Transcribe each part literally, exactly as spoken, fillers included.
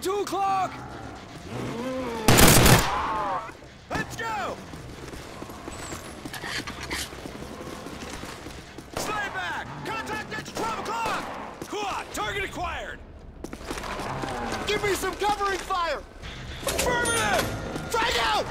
two o'clock! Let's go! Slay back! Contact at twelve o'clock! Squad, target acquired! Give me some covering fire! Affirmative! Frag out!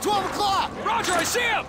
twelve o'clock! Roger, I see him!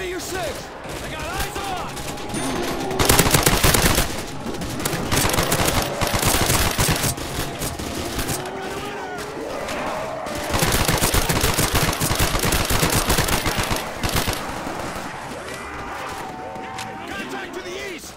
to your six! I got eyes on! Contact to the east!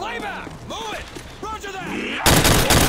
Fly back! Move it! Roger that!